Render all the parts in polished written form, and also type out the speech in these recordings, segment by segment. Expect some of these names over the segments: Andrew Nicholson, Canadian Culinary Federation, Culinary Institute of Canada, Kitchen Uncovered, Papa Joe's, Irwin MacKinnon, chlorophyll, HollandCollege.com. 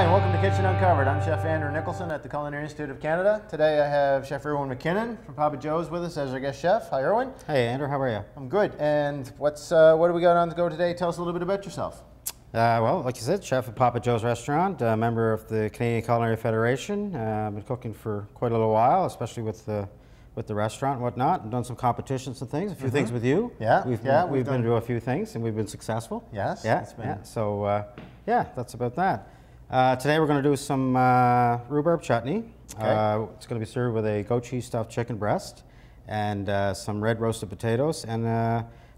Hi, and welcome to Kitchen Uncovered. I'm Chef Andrew Nicholson at the Culinary Institute of Canada. Today I have Chef Irwin MacKinnon from Papa Joe's with us as our guest chef. Hi, Irwin. Hey, Andrew. How are you? I'm good. And what do we got on the go today? Tell us a little bit about yourself. Well, like you said, chef at Papa Joe's restaurant, a member of the Canadian Culinary Federation. I've been cooking for quite a little while, especially with the restaurant and whatnot. I've done some competitions and things, a few things with you. Yeah, we've been to a few things and we've been successful. Yes. Yeah, it's been... So yeah, that's about that. Today we're going to do some rhubarb chutney. Okay. It's going to be served with a goat cheese stuffed chicken breast and some red roasted potatoes and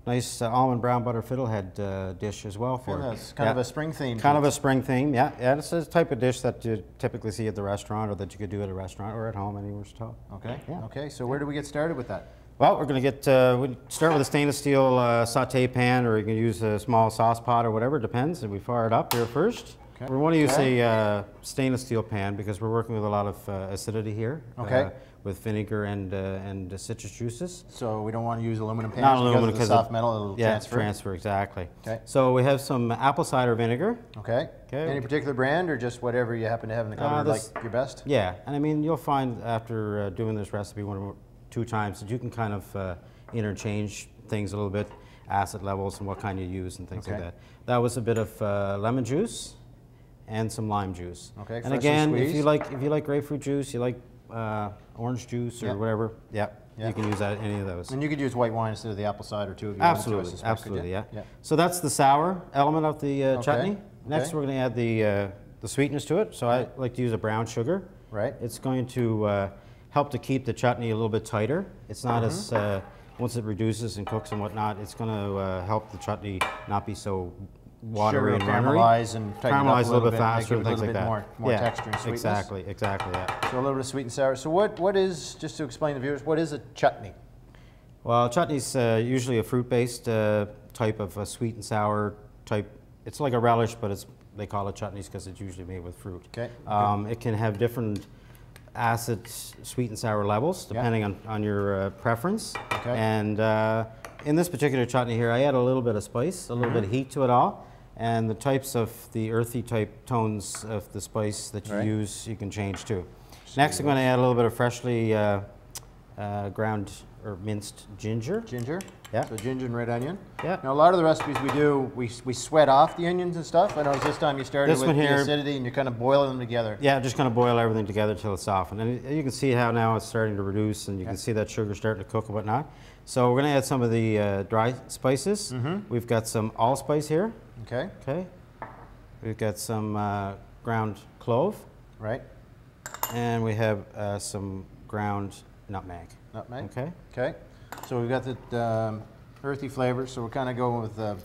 nice almond brown butter fiddlehead dish as well for it. It's kind of a spring theme. Kind of a spring theme, yeah. Yeah, it's a type of dish that you typically see at the restaurant or that you could do at a restaurant or at home, anywhere at all. Okay, yeah. Okay, so where do we get started with that? Well, we're going to get, we start with a stainless steel saute pan, or you can use a small sauce pot or whatever, depends, and we fire it up here first. Okay. We want to use a stainless steel pan because we're working with a lot of acidity here. Okay. With vinegar and citrus juices. So we don't want to use aluminum pans. Not aluminum, because of the soft metal, it'll transfer. Yeah, transfer, exactly. Okay. So we have some apple cider vinegar. Okay. Okay. Any particular brand or just whatever you happen to have in the cupboard, like your best? Yeah, and I mean you'll find after doing this recipe one or two times that you can kind of interchange things a little bit, acid levels and what kind you use and things like that. That was a bit of lemon juice and some lime juice. Okay. And again, if you like grapefruit juice, you like orange juice or whatever, you can use that, any of those. And you could use white wine instead of the apple cider too. If you absolutely. So that's the sour element of the chutney. Next, we're going to add the sweetness to it. So I like to use a brown sugar. Right. It's going to help to keep the chutney a little bit tighter. It's not as once it reduces and cooks and whatnot, it's going to help the chutney not be so watery and caramelize and caramelize a little bit faster and things like that. More texture and sweetness. Exactly. Yeah. So a little bit of sweet and sour. So what is, just to explain to viewers, what is a chutney? Well, chutney's usually a fruit-based type of a sweet and sour type. It's like a relish, but it's, they call it chutneys because it's usually made with fruit. Okay. It can have different acid, sweet and sour levels depending on your preference. Okay. And in this particular chutney here, I add a little bit of spice, a little bit of heat to it all. And the types of the earthy type tones of the spice that you use, you can change too. Next, I'm going to add a little bit of freshly ground or minced ginger. Ginger. Yeah. So ginger and red onion. Yeah. Now a lot of the recipes we do, we sweat off the onions and stuff. I noticed this time you started with the acidity and you're kind of boiling them together. Yeah, just kind of boil everything together till it's softened. And you can see how now it's starting to reduce and you can see that sugar starting to cook and whatnot. So we're going to add some of the dry spices. We've got some allspice here. Okay. Okay. We've got some ground clove. Right. And we have some ground nutmeg. Nutmeg. Okay. Okay. So we've got the earthy flavor. So we're kind of going with the.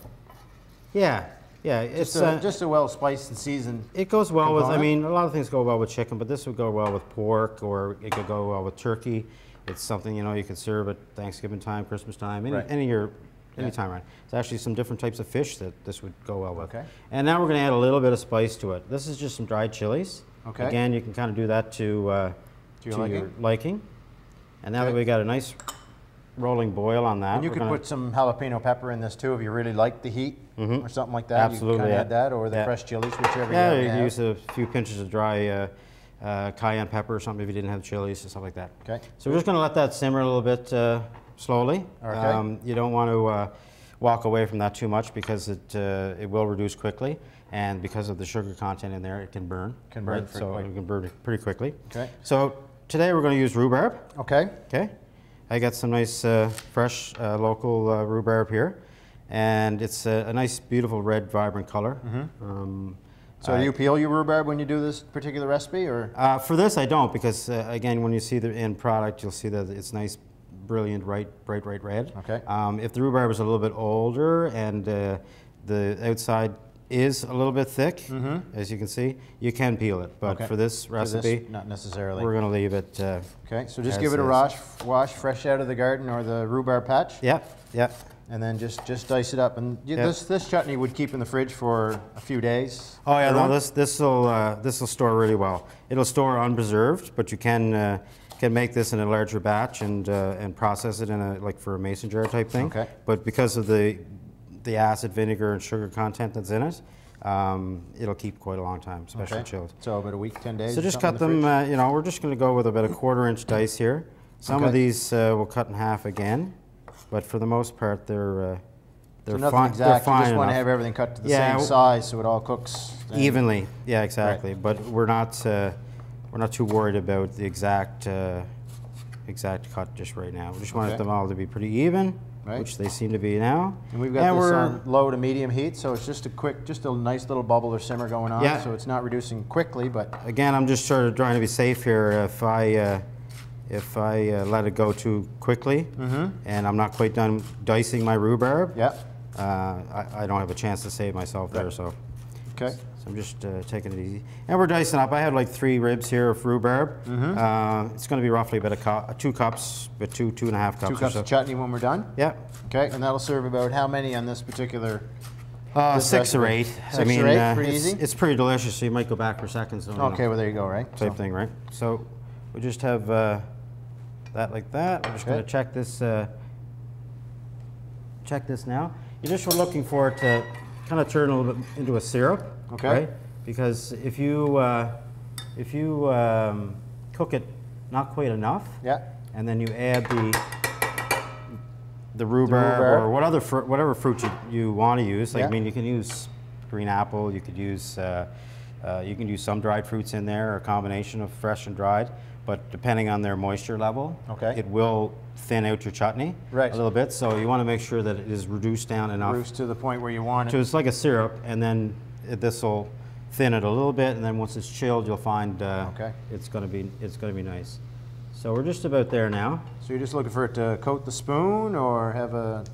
Yeah. It's just a well spiced and seasoned. It goes well with. I mean, a lot of things go well with chicken, but this would go well with pork, or it could go well with turkey. It's something, you know, you can serve at Thanksgiving time, Christmas time, any time around. It's actually some different types of fish that this would go well with. Okay. And now we're going to add a little bit of spice to it. This is just some dried chilies. Okay. Again, you can kind of do that to your liking. And now that we got a nice rolling boil on that. And you could put some jalapeno pepper in this too if you really like the heat or something like that. Absolutely. You can add that or the fresh chilies, whichever you want. Yeah, you can use a few pinches of dry cayenne pepper or something if you didn't have chilies and stuff like that. Okay. So we're just going to let that simmer a little bit slowly. Okay. You don't want to walk away from that too much because it will reduce quickly, and because of the sugar content in there, it can burn. Can burn. Right? So it can burn pretty quickly. Okay. So today we're going to use rhubarb. Okay. Okay. I got some nice fresh local rhubarb here, and it's a nice, beautiful red, vibrant color. So do you peel your rhubarb when you do this particular recipe, or? For this, I don't, because again, when you see the end product, you'll see that it's nice, brilliant, bright red. Okay. If the rhubarb is a little bit older and the outside is a little bit thick, as you can see, you can peel it. But for this recipe, not necessarily. We're going to leave it. Okay. So just give it a wash, fresh out of the garden or the rhubarb patch. Yeah. Yeah. And then just dice it up, and this chutney would keep in the fridge for a few days. Oh yeah, no, this will store really well. It'll store unpreserved, but you can make this in a larger batch and process it in a for a mason jar type thing. Okay. But because of the acid, vinegar, and sugar content that's in it, It'll keep quite a long time, especially chilled. So about a week, 10 days? So just cut them, you know, we're just going to go with about a quarter-inch dice here. Some of these we'll cut in half again, but for the most part they're so fine. Exact. They're fine. You just want to have everything cut to the same size so it all cooks evenly. Yeah, exactly. Right. But we're not too worried about the exact exact cut just right now. We just want them all to be pretty even. Right. Which they seem to be now. And we've got this on low to medium heat, so it's just a quick, just a nice little bubble or simmer going on, so it's not reducing quickly, but... Again, I'm just sort of trying to be safe here. If I let it go too quickly, and I'm not quite done dicing my rhubarb, I don't have a chance to save myself there, so... So I'm just taking it easy. And we're dicing up. I have like 3 ribs here of rhubarb. It's going to be roughly about a cup, 2 cups, 2.5 cups. 2 cups of chutney when we're done? Yeah. Okay, and that'll serve about how many on this particular? 6 or 8. Six or eight, pretty easy? It's pretty delicious, so you might go back for seconds. Okay, well there you go, right? Same thing, right? So we just have that like that. I'm just going to check this now. You just were looking for it to kind of turn a little bit into a syrup, right? Because if you cook it not quite enough, and then you add the rhubarb or whatever fruit you want to use. Like I mean, you can use green apple, you could use you can use some dried fruits in there, or a combination of fresh and dried. But depending on their moisture level, it will thin out your chutney a little bit. So you want to make sure that it is reduced down enough. Reduced to the point where you want it. So it's like a syrup, and then this will thin it a little bit, and then once it's chilled, you'll find it's going to be nice. So we're just about there now. So you're just looking for it to coat the spoon, or have a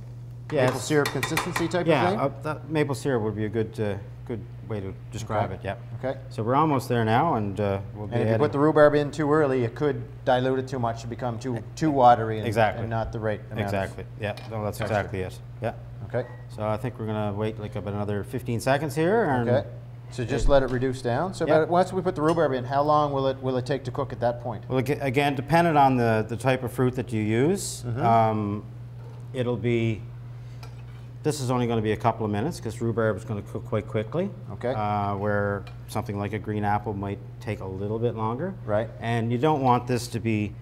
maple syrup consistency type of thing? Yeah, that maple syrup would be a good good way to describe it, Okay. So we're almost there now, and we'll be. And if you put the rhubarb in too early, it could dilute it too much to become too watery and, and not the right amount. No, that's exactly it. Okay. So I think we're going to wait like about another 15 seconds here. And so just let it reduce down. So about once we put the rhubarb in, how long will it take to cook at that point? Well, again, dependent on the type of fruit that you use, it'll be. This is only going to be a couple of minutes because rhubarb is going to cook quite quickly. Where something like a green apple might take a little bit longer. And you don't want this to be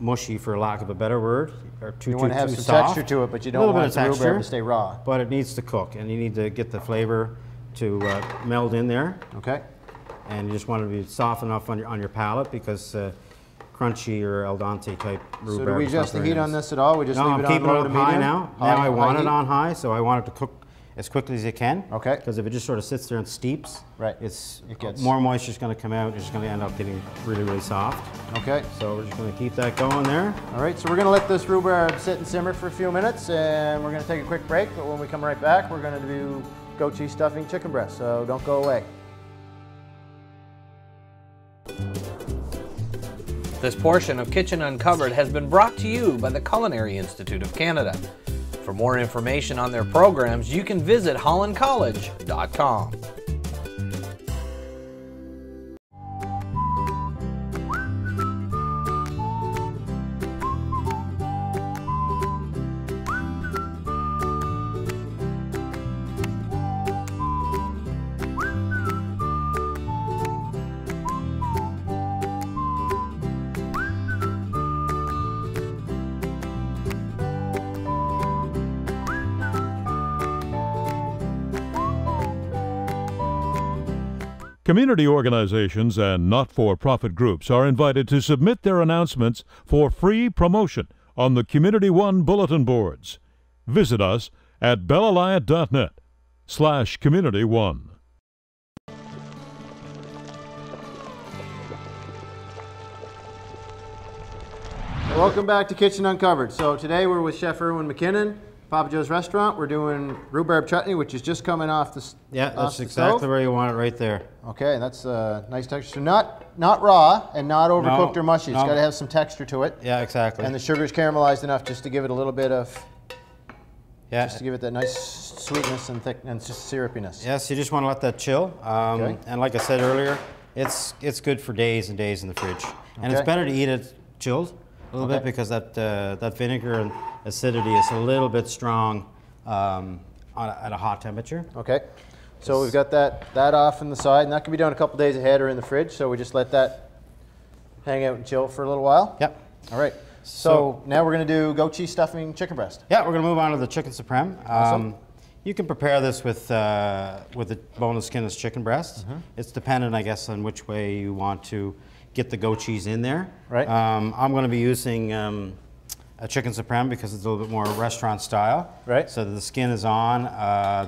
mushy, for lack of a better word, or too soft. You want to have some texture to it, but you don't want the rhubarb to stay raw. But it needs to cook, and you need to get the flavor to meld in there. And you just want it to be soft enough on your palate because. Crunchy or al dente type rhubarb. So do we adjust the heat on this at all? We just leave it on low to medium? No, I'm keeping it on high now. Now I want it on high, so I want it to cook as quickly as it can. Because if it just sort of sits there and steeps, it gets more moisture is going to come out. It's just going to end up getting really, really soft. So we're just going to keep that going there. All right, so we're going to let this rhubarb sit and simmer for a few minutes, and we're going to take a quick break. But when we come right back, we're going to do goat cheese stuffing chicken breast, so don't go away. This portion of Kitchen Uncovered has been brought to you by the Culinary Institute of Canada. For more information on their programs, you can visit HollandCollege.com. Community organizations and not-for-profit groups are invited to submit their announcements for free promotion on the Community One bulletin boards. Visit us at bellalliant.net/Community One. Welcome back to Kitchen Uncovered. So today we're with Chef Irwin MacKinnon, Papa Joe's restaurant. We're doing rhubarb chutney, which is just coming off the that's exactly stove. Where you want it, right there. Okay, that's a nice texture. Not raw and not overcooked or mushy. It's got to have some texture to it. Yeah, exactly. And the sugar's caramelized enough just to give it a little bit of, just to give it that nice sweetness and thickness, just syrupiness. Yes, you just want to let that chill. And like I said earlier, it's good for days and days in the fridge. And it's better to eat it chilled a little bit because that that vinegar and acidity is a little bit strong at a hot temperature. So we've got that off in the side, and that can be done a couple days ahead or in the fridge. So we just let that hang out and chill for a little while. Yep. All right. So now we're going to do goat cheese stuffing chicken breast. Yeah, we're going to move on to the chicken supreme. Awesome. You can prepare this with the boneless, skinless chicken breast. Mm-hmm. It's dependent, I guess, on which way you want to get the goat cheese in there. Right. I'm going to be using a chicken supreme because it's a little bit more restaurant style. Right. So the skin is on,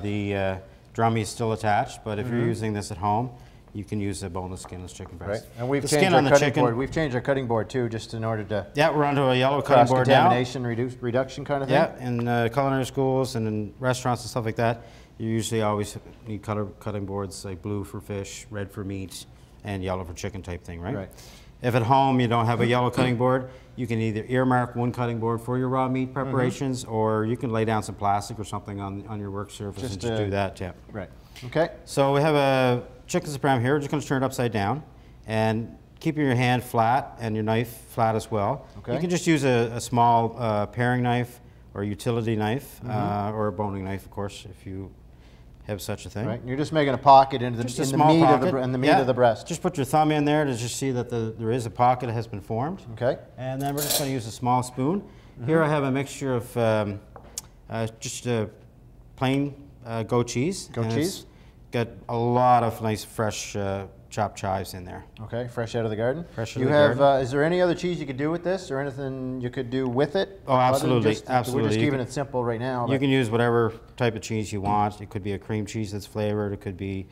the drummy is still attached. But if mm-hmm. you're using this at home, you can use a boneless, skinless chicken breast. Right. And we've changed our cutting board. We've changed our cutting board too, just in order to. Yeah, we're onto a yellow cutting board now. Cross-contamination reduction kind of thing. Yeah, in culinary schools and in restaurants and stuff like that, you usually always need cutting boards like blue for fish, red for meat, and yellow for chicken type thing, right? Right. If at home you don't have a yellow cutting board, you can either earmark one cutting board for your raw meat preparations, mm-hmm. or you can lay down some plastic or something on your work surface just and just do that. Yeah. Right. Okay. So we have a chicken supreme here. We're just going to turn it upside down, and keeping your hand flat and your knife flat as well. Okay. You can just use a small paring knife or utility knife, mm-hmm. Or a boning knife, of course, if you have such a thing. Right. You're just making a pocket into the, in the meat, of the breast. Just put your thumb in there to just see that there is a pocket that has been formed. Okay. And then we're just going to use a small spoon. Mm-hmm. Here I have a mixture of just plain goat cheese. Goat cheese. Got a lot of nice fresh chopped chives in there. Okay, fresh out of the garden. Fresh out of the garden. Is there any other cheese you could do with this, or anything you could do with it? Oh, absolutely, absolutely. We're just keeping it simple right now. You can use whatever type of cheese you want. It could be a cream cheese that's flavored. It could be,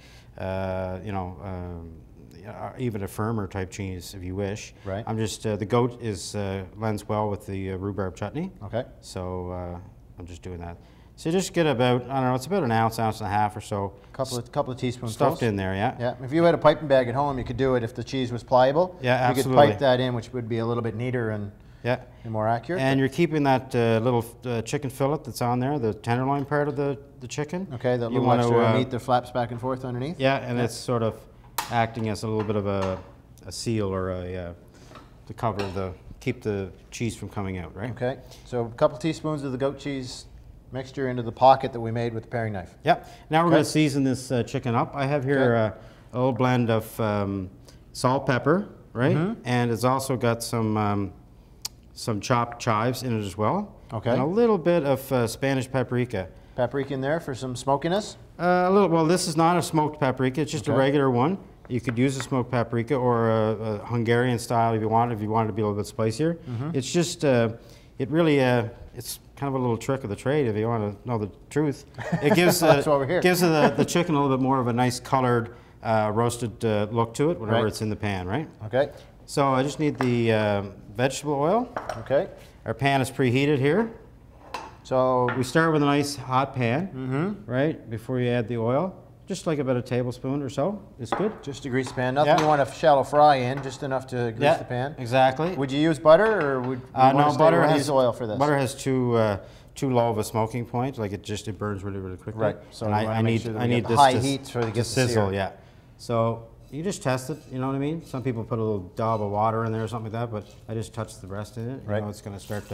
even a firmer type cheese if you wish. Right. I'm just the goat is lends well with the rhubarb chutney. Okay. So I'm just doing that. So you just get about, I don't know, it's about an ounce, ounce and a half or so. Couple of teaspoons. Stuffed in there, yeah. Yeah, if you had a piping bag at home, you could do it if the cheese was pliable. Yeah, absolutely. You could pipe that in, which would be a little bit neater and more accurate. And you're keeping that little chicken fillet that's on there, the tenderloin part of the chicken. Okay, that little extra meat that flaps back and forth underneath. Yeah, and it's sort of acting as a little bit of a seal or to cover keep the cheese from coming out, right? Okay, so a couple teaspoons of the goat cheese mixture into the pocket that we made with the paring knife. Yep. Now we're going to season this chicken up. I have here a little blend of salt, pepper, right? Mm-hmm. And it's also got some chopped chives in it as well. Okay. And a little bit of Spanish paprika. Paprika in there for some smokiness? A little. Well, this is not a smoked paprika. It's just a regular one. You could use a smoked paprika or a Hungarian style if you wanted to be a little bit spicier. Mm-hmm. It's just, it's kind of a little trick of the trade, if you want to know the truth. It gives the chicken a little bit more of a nice colored, roasted look to it whenever it's in the pan, right? Okay. So I just need the vegetable oil. Okay. Our pan is preheated here. So we start with a nice hot pan, mm-hmm. right, before you add the oil. Just like about a tablespoon or so is good. Just a grease pan, nothing you want to shallow fry in, just enough to grease the pan. Exactly. Would you use butter or would you use oil for this? Butter has too low of a smoking point, like it burns really, really quickly. Right. So I need this high heat so it gets to sizzle. Yeah. So you just test it. You know what I mean? Some people put a little daub of water in there or something like that, but I just touch the breast in it. You know it's going to start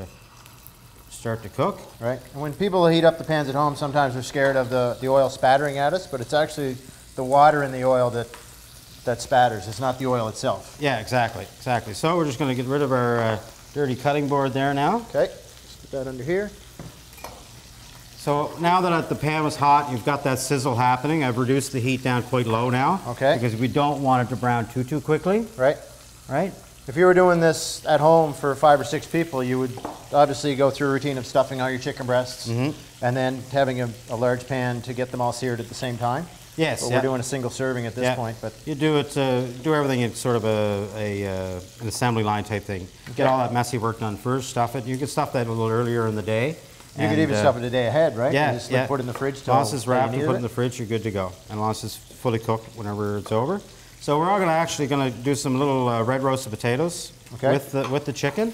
to cook. Right. And when people heat up the pans at home, sometimes they're scared of the oil spattering at us, but it's actually the water in the oil that spatters. It's not the oil itself. Yeah, exactly. So we're just going to get rid of our dirty cutting board there now. Okay. Just put that under here. So now that the pan was hot, you've got that sizzle happening. I've reduced the heat down quite low now. Okay. Because we don't want it to brown too quickly. Right. If you were doing this at home for 5 or 6 people, you would obviously go through a routine of stuffing all your chicken breasts mm-hmm. and then having a large pan to get them all seared at the same time. Yes. But we're doing a single serving at this point. But you do everything in sort of an assembly line type thing. Get all that messy work done first, stuff it. You can stuff that a little earlier in the day. You could even stuff it a day ahead, right? Yeah. You just put it in the fridge. Once it's wrapped and put it in the fridge, you're good to go. And once it's fully cooked whenever it's over. So we're all going to do some little red roasted potatoes with the chicken.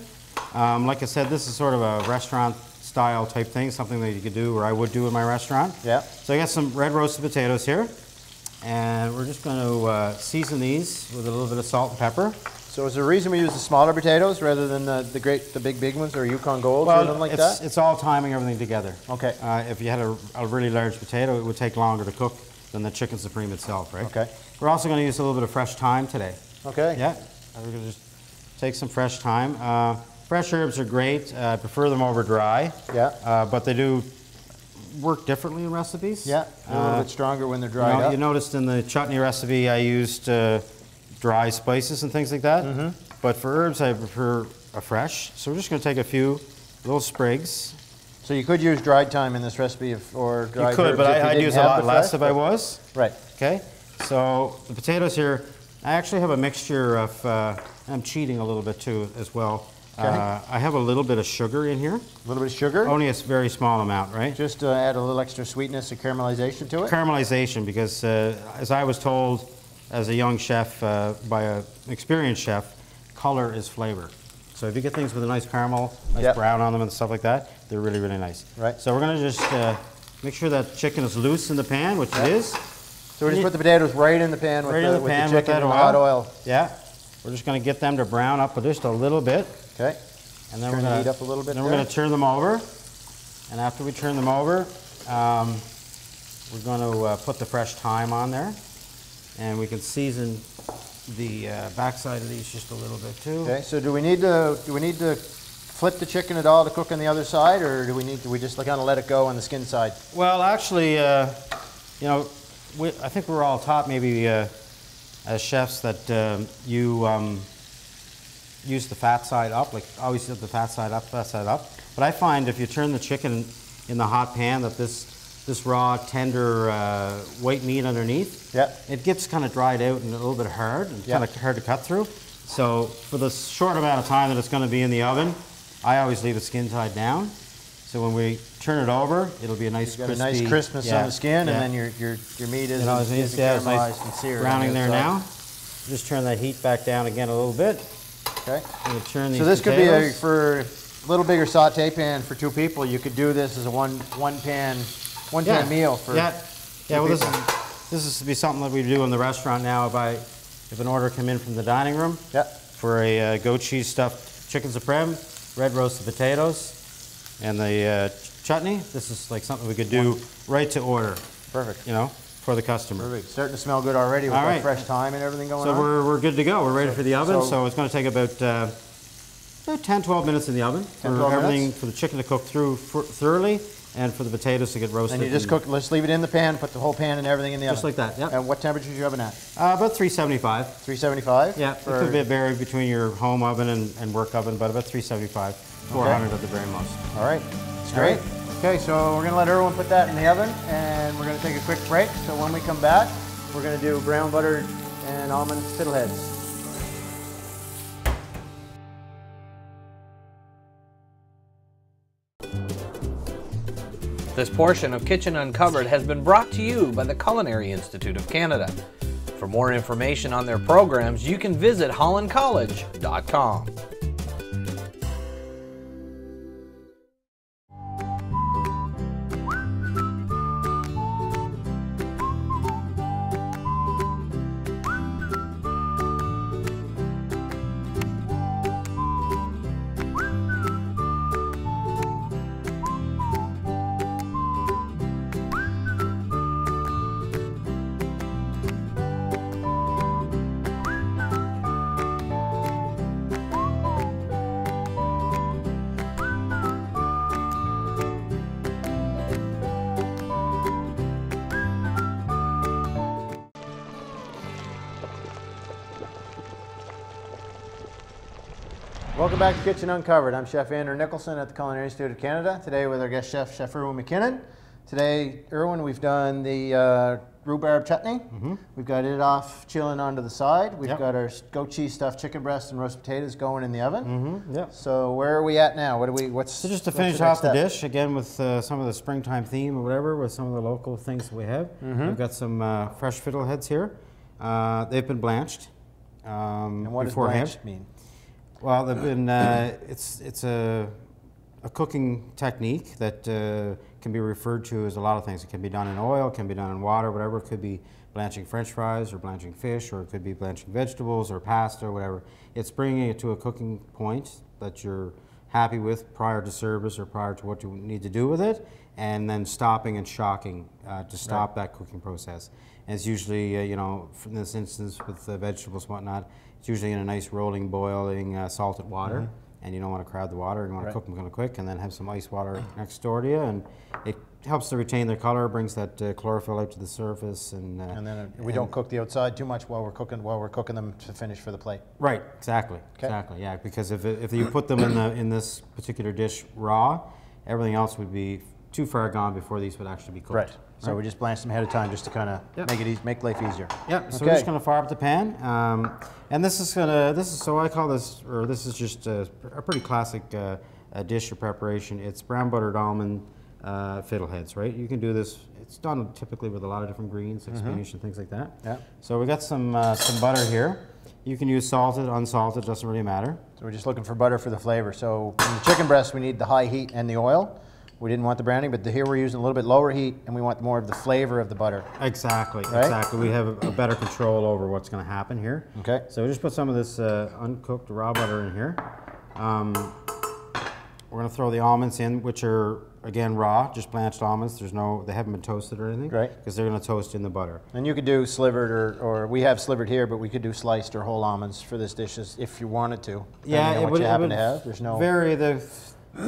Like I said, this is sort of a restaurant style type thing, something that you could do or I would do in my restaurant. Yeah. So I got some red roasted potatoes here, and we're just going to season these with a little bit of salt and pepper. So is there a reason we use the smaller potatoes rather than the big ones or Yukon Golds or something like that? It's all timing everything together. Okay. If you had a really large potato, it would take longer to cook. than the chicken supreme itself, right? Okay. We're also going to use a little bit of fresh thyme today. Okay. Yeah. We're going to just take some fresh thyme. Fresh herbs are great. I prefer them over dry. Yeah. But they do work differently in recipes. Yeah. They're a little bit stronger when they're dried up. You noticed in the chutney recipe I used dry spices and things like that. Mm-hmm. But for herbs I prefer a fresh. So we're just going to take a few little sprigs. So you could use dried thyme in this recipe or dried herbs. You could, but I'd use a lot less if I was. Right. Okay. So the potatoes here, I actually have a mixture of, I'm cheating a little bit too as well. Okay. I have a little bit of sugar in here. A little bit of sugar? Only a very small amount, right? Just to add a little extra sweetness and caramelization to it? Caramelization, because as I was told as a young chef by an experienced chef, color is flavor. So if you get things with a nice caramel, nice brown on them and stuff like that, they're really, really nice. Right. So we're going to just make sure that chicken is loose in the pan, which it is. So we just put the potatoes right in the pan with the chicken and hot oil. Yeah. We're just going to get them to brown up just a little bit. Okay. And then we're going to turn them over. And after we turn them over, we're going to put the fresh thyme on there. And we can season the backside of these just a little bit too. Okay. So do we need to flip the chicken at all to cook on the other side, or do we just kind of let it go on the skin side? Well, actually, you know, I think we're all taught maybe as chefs that you use the fat side up, like always have the fat side up. But I find if you turn the chicken in the hot pan that this raw, tender white meat underneath, it gets kind of dried out and a little bit hard, and kind of hard to cut through. So for the short amount of time that it's going to be in the oven, I always leave it skin side down. So when we turn it over, it'll be a nice crispness on the skin, and then your meat is caramelized and seared. Browning there now. Just turn that heat back down again a little bit. Okay. Turn these potatoes. Could be for a little bigger saute pan for two people. You could do this as a one pan meal for well, this is to be something that we do in the restaurant now. If an order come in from the dining room for a goat cheese stuffed chicken supreme, red roasted potatoes, and the chutney, this is like something we could do right to order. Perfect. You know, for the customer. Perfect. Starting to smell good already with the fresh thyme and everything going on. So we're good to go. We're ready for the oven. So it's going to take about 10-12 minutes in the oven for everything for the chicken to cook through thoroughly. And for the potatoes to get roasted. And you just let's leave it in the pan, put the whole pan and everything in the oven. Just like that, And what temperature is your oven at? About 375. 375? Yeah, it could vary between your home oven and work oven, but about 375, 400 at the very most. All right, it's great. Right. Okay, so we're gonna let Irwin put that in the oven, and we're gonna take a quick break. So when we come back, we're gonna do brown butter and almond fiddleheads. This portion of Kitchen Uncovered has been brought to you by the Culinary Institute of Canada. For more information on their programs, you can visit HollandCollege.com. Welcome back to Kitchen Uncovered. I'm Chef Andrew Nicholson at the Culinary Institute of Canada. Today with our guest chef, Chef Irwin MacKinnon. Today, Irwin, we've done the rhubarb chutney. Mm-hmm. We've got it off chilling onto the side. We've got our goat cheese stuffed chicken breast and roast potatoes going in the oven. Mm-hmm. So where are we at now? So just to finish off the dish, again with some of the springtime theme or whatever, with some of the local things that we have. Mm-hmm. We've got some fresh fiddleheads here. They've been blanched and what beforehand. Does blanched mean? Well, they've been, it's a cooking technique that can be referred to as a lot of things. It can be done in oil, it can be done in water, whatever. It could be blanching French fries or blanching fish, or it could be blanching vegetables or pasta or whatever. It's bringing it to a cooking point that your happy with prior to service or prior to what you need to do with it, and then stopping and shocking to stop that cooking process. And it's usually, you know, in this instance with the vegetables and whatnot, it's usually in a nice rolling, boiling, salted water, and you don't want to crowd the water, and you want to cook them kind of quick, and then have some ice water next door to you, and it helps to retain their color, brings that chlorophyll out to the surface, and then we don't cook the outside too much while we're cooking them to finish for the plate. Right, exactly, exactly, yeah. Because if you put them in the in this particular dish raw, everything else would be too far gone before these would actually be cooked. Right. So we just blanch them ahead of time just to kind of make it easy, make life easier. Yep. So we're just going to fire up the pan, and this is gonna so I call this, or this is just a pretty classic dish or preparation. It's brown buttered almond. Fiddleheads, right? You can do this. It's done typically with a lot of different greens, Spinach and things like that. Yeah. So we got some butter here. You can use salted, unsalted, doesn't really matter. So we're just looking for butter for the flavor. So in the chicken breast, we need the high heat and the oil. We didn't want the browning, but here we're using a little bit lower heat, and we want more of the flavor of the butter. Exactly, exactly. We have a better control over what's going to happen here. Okay. So we just put some of this uncooked raw butter in here. We're going to throw the almonds in, which are again raw, just blanched almonds. There's no, they haven't been toasted or anything, right? Because they're going to toast in the butter. And you could do slivered, or we have slivered here, but we could do sliced or whole almonds for this dish if you wanted to. Yeah, it would, There's no vary. The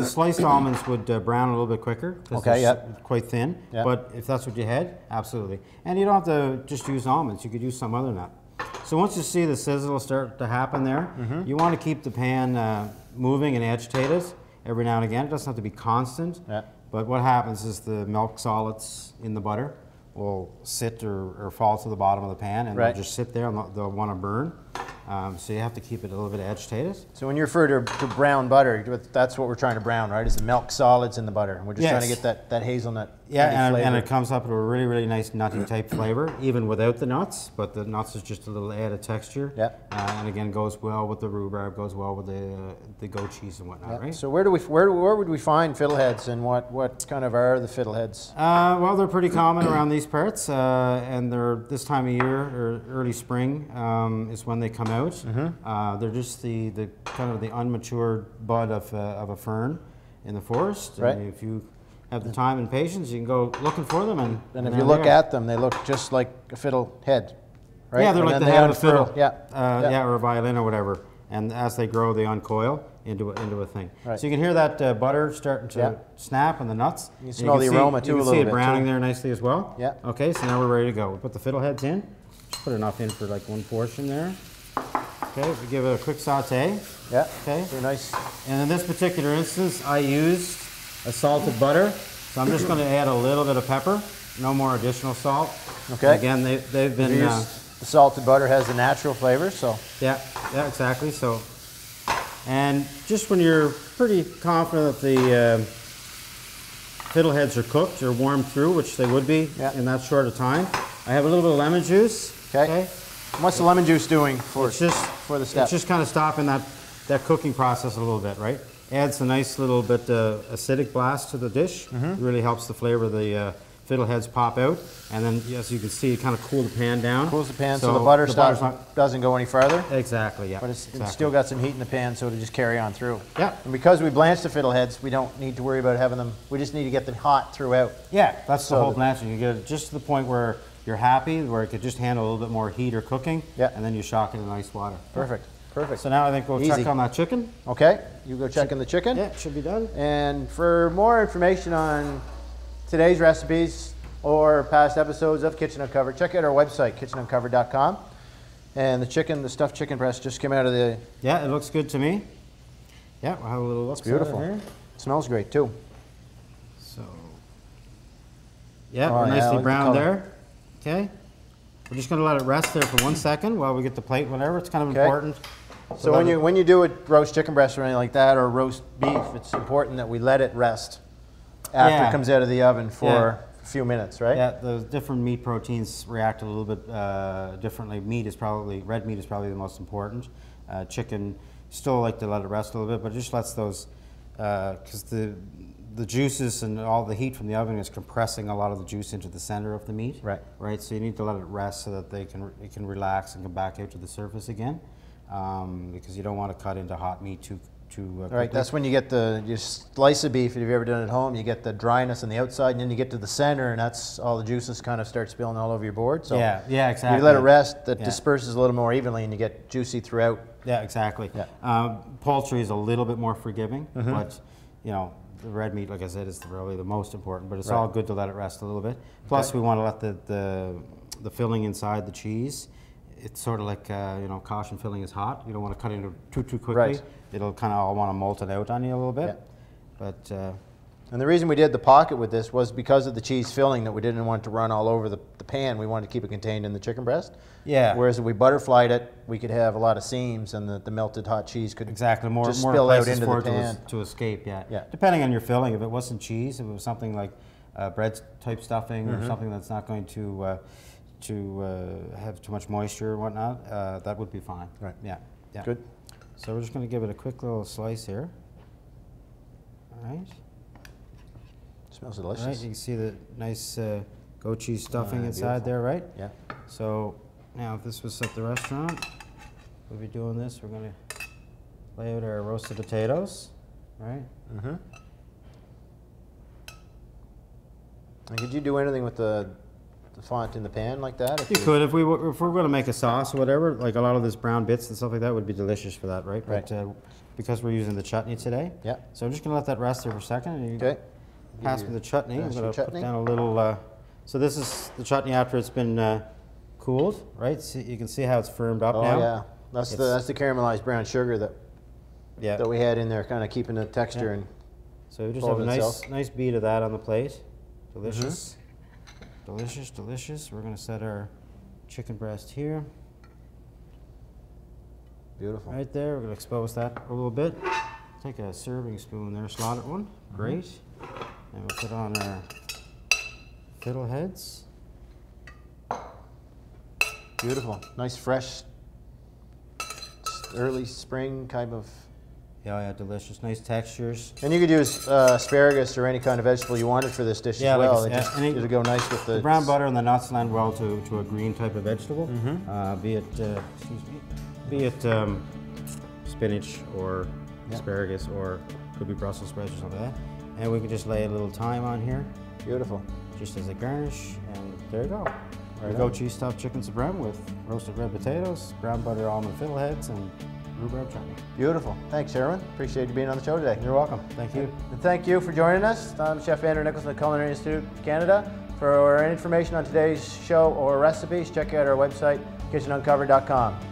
sliced almonds would brown a little bit quicker. Okay, yeah, quite thin. Yep. But if that's what you had, absolutely. And you don't have to just use almonds. You could use some other nut. So once you see the sizzle start to happen there, you want to keep the pan moving and agitated. Every now and again, it doesn't have to be constant, but what happens is the milk solids in the butter will sit or fall to the bottom of the pan, and they'll just sit there and they'll want to burn. So you have to keep it a little bit agitated. So when you refer to brown butter, that's what we're trying to brown, right? Is the milk solids in the butter, and we're just trying to get that hazelnut. Yeah, and it comes up with a really, really nice nutty type flavor, even without the nuts. But the nuts is just a little added texture. Yeah. And again, goes well with the rhubarb, goes well with the goat cheese and whatnot, right? So where would we find fiddleheads, and what kind of are the fiddleheads? Well, they're pretty common around these parts, and they're this time of year or early spring is when they come out. They're just the kind of the unmatured bud of a fern in the forest. Right. And if you have the time and patience, you can go looking for them, and if you look at them, they look just like a fiddle head, right? Yeah, they're like the head of a fiddle. Yeah. Yeah, or a violin or whatever. And as they grow, they uncoil into a thing. Right. So you can hear that butter starting to snap, and the nuts. You can smell the aroma too a little bit. You can see it browning there nicely as well. Yeah. Okay, so now we're ready to go. We put the fiddle heads in. Just put enough in for like one portion there. Okay, we give it a quick saute. Yeah. Okay. Very nice. And in this particular instance, I used a salted butter, so I'm just going to add a little bit of pepper, no more additional salt. Okay. And again, they've been the salted butter has a natural flavor, so yeah, exactly. So, and just when you're pretty confident that the fiddleheads are cooked or warmed through, which they would be in that short a time, I have a little bit of lemon juice. Okay. What's the lemon juice doing for the step? It's just kind of stopping that cooking process a little bit, right? Adds a nice little bit acidic blast to the dish. It really helps the flavor of the fiddleheads pop out. And then, as you can see, it kind of cools the pan down. Cools the pan, so the butter doesn't go any further. Exactly, yeah. But it's still got some heat in the pan, so it'll just carry on through. Yeah. And because we blanch the fiddleheads, we don't need to worry about having them. We just need to get them hot throughout. Yeah, that's the whole blanching. You get it just to the point where you're happy, where it could just handle a little bit more heat or cooking. Yeah. And then you shock it in ice water. Perfect. Perfect. So now I think we'll check on that chicken. Okay, you go check on the chicken. Yeah, it should be done. And for more information on today's recipes or past episodes of Kitchen Uncovered, check out our website, KitchenUncovered.com. And the stuffed chicken breast just came out of the... Yeah, it looks good to me. Yeah, we'll have a little look. It's beautiful. It smells great too. So, yeah, we're nicely browned there. Okay. We're just going to let it rest there for 1 second while we get the plate, whatever. It's kind of important. So when you do a roast chicken breast or anything like that, or roast beef, it's important that we let it rest after it comes out of the oven for a few minutes, right? Yeah, the different meat proteins react a little bit differently. Red meat is probably the most important. Chicken, still like to let it rest a little bit, but it just lets those, because the juices and all the heat from the oven is compressing a lot of the juice into the center of the meat. Right. Right. So you need to let it rest so that it can relax and come back out to the surface again, because you don't want to cut into hot meat too All right, that's when you get the slice of beef. If you've ever done it at home, you get the dryness on the outside, and then you get to the center, and that's all the juices kind of start spilling all over your board. So yeah, yeah, exactly. You let it rest, that disperses a little more evenly, and you get juicy throughout. Yeah, exactly. Yeah. Poultry is a little bit more forgiving, but you know, the red meat, like I said, is probably the most important. But it's all good to let it rest a little bit. Plus, we want to let the filling inside the cheese. It's sort of like, you know, caution filling is hot. You don't want to cut into too quickly. Right. It'll kind of all want to molt it out on you a little bit. Yeah. But and the reason we did the pocket with this was because of the cheese filling that we didn't want to run all over the pan. We wanted to keep it contained in the chicken breast. Yeah. Whereas if we butterflied it, we could have a lot of seams, and the melted hot cheese could just spill out into the pan. To escape, yeah. Depending on your filling, if it wasn't cheese, if it was something like bread type stuffing or something that's not going to have too much moisture or whatnot, that would be fine. Right. Yeah. Yeah. Good. So we're just going to give it a quick little slice here. All right. It smells delicious. All right. You can see the nice goat cheese stuffing inside there, right? Yeah. So now, if this was at the restaurant, we'd be doing this. We're going to lay out our roasted potatoes, right? Mm-hmm. And could you do anything with the font in the pan like that? If you could, if we were going to make a sauce or whatever, like a lot of this brown bits and stuff like that would be delicious for that, right? Right. But because we're using the chutney today, so I'm just going to let that rest there for a second. And you pass me the chutney. I'm going to put down a little. So this is the chutney after it's been cooled, right? So you can see how it's firmed up now. Oh yeah, that's the caramelized brown sugar that that we had in there, kind of keeping the texture and. So we just have a nice bead of that on the plate. Delicious. Delicious, delicious. We're going to set our chicken breast here. Beautiful. Right there. We're going to expose that a little bit. Take a serving spoon there, slotted one. Great. And we'll put on our fiddle heads. Beautiful. Nice, fresh, early spring type of. Yeah, delicious, nice textures. And you could use asparagus or any kind of vegetable you wanted for this dish as well. Like it'll go nice with the brown butter, and the nuts lend well to a green type of vegetable, be it spinach or asparagus, or could be Brussels sprouts or something like that. And we could just lay a little thyme on here. Beautiful. Just as a garnish, and there you go. Our goat cheese stuffed chicken supreme with roasted red potatoes, brown butter almond fiddleheads, and rhubarb chutney. Beautiful. Thanks, Irwin. Appreciate you being on the show today. You're welcome. Thank you. And thank you for joining us. I'm Chef Andrew Nicholson of Culinary Institute of Canada. For information on today's show or recipes, check out our website, KitchenUncovered.com.